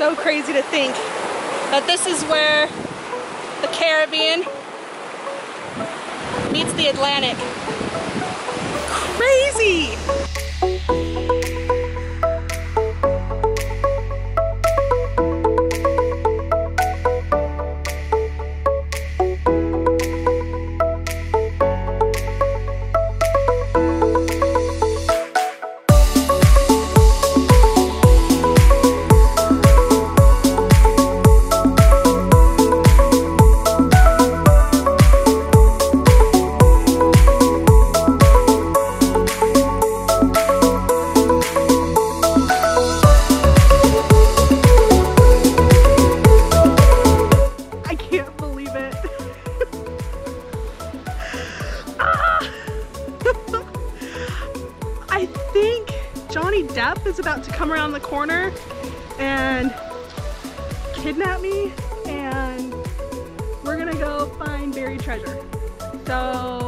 so crazy to think that this is where the Caribbean meets the Atlantic. Crazy! I think Johnny Depp is about to come around the corner and kidnap me, and we're gonna go find buried treasure. So